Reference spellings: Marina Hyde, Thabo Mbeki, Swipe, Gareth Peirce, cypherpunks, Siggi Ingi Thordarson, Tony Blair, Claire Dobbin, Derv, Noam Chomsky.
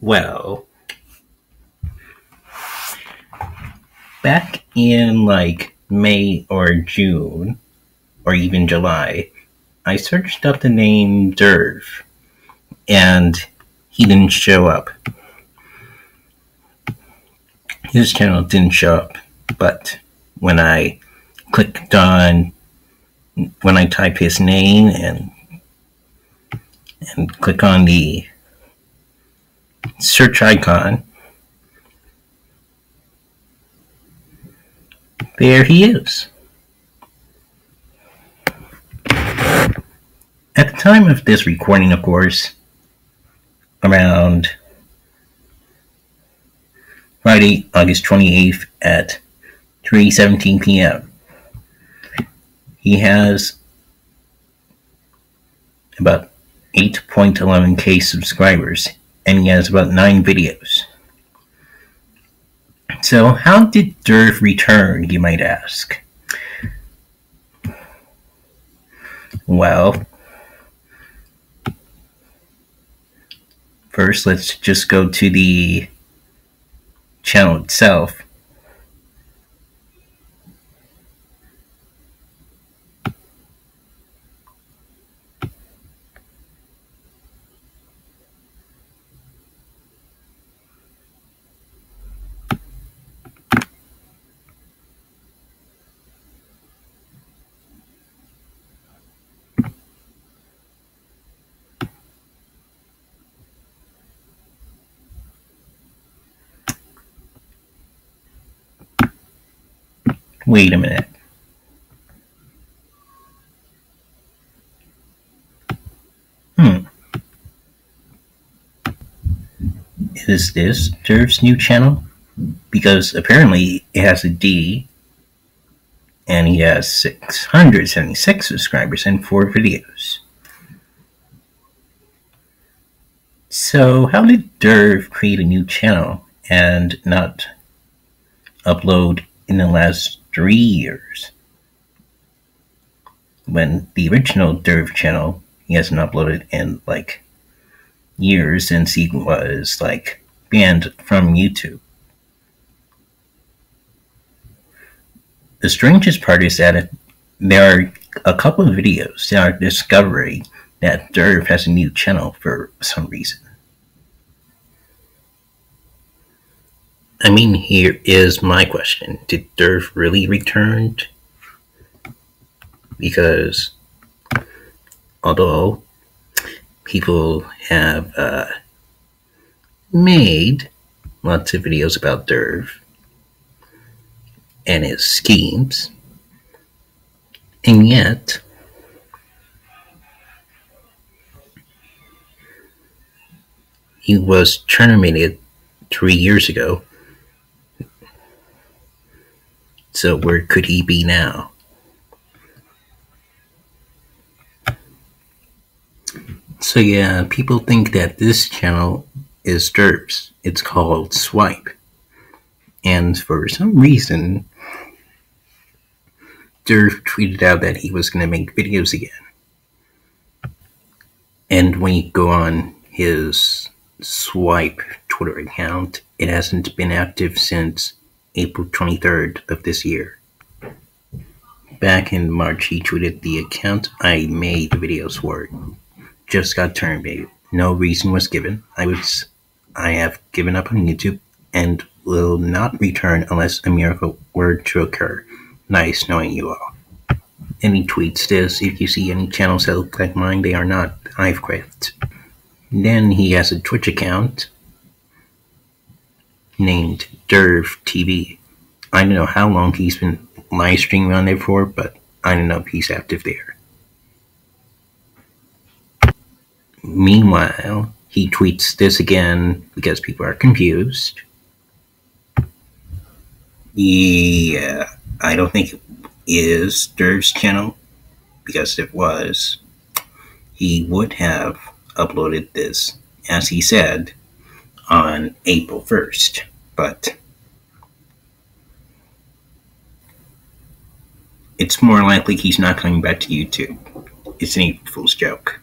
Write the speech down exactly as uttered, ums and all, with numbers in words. well, back in like May or June or even July, I searched up the name Derv and he didn't show up. His channel didn't show up, but when I clicked on, when I type his name and and click on the search icon, there he is. At the time of this recording, of course, around Friday, August twenty-eighth at three seventeen p m he has about eight point eleven K subscribers, and he has about nine videos. So how did Derv return, you might ask? Well, first let's just go to the channel itself. Wait a minute. Hmm. Is this Derv's new channel? Because apparently it has a D, and he has six hundred seventy-six subscribers and four videos. So how did Derv create a new channel and not upload in the last three years, when the original Derv channel, he hasn't uploaded in like years since he was like banned from YouTube? The strangest part is that there are a couple of videos that are discovering that Derv has a new channel for some reason. I mean, here is my question. Did Derv really return? Because although people have uh, made lots of videos about Derv and his schemes, and yet he was terminated three years ago. So where could he be now? So yeah, people think that this channel is Derv's. It's called Swipe. And for some reason, Derv tweeted out that he was going to make videos again. And when you go on his Swipe Twitter account, it hasn't been active since April twenty-third of this year. Back in March, he tweeted, "The account I made the videos for just got terminated. No reason was given. I was, I have given up on YouTube and will not return unless a miracle were to occur. Nice knowing you all." And he tweets this, "If you see any channels that look like mine, they are not. I've quit." Then he has a Twitch account named Derv T V. I don't know how long he's been live streaming on there for, but I don't know if he's active there. Meanwhile, he tweets this again because people are confused. Yeah, I don't think it is Derv's channel, because if it was, he would have uploaded this, as he said, on April first, but it's more likely he's not coming back to YouTube. It's an April Fool's joke.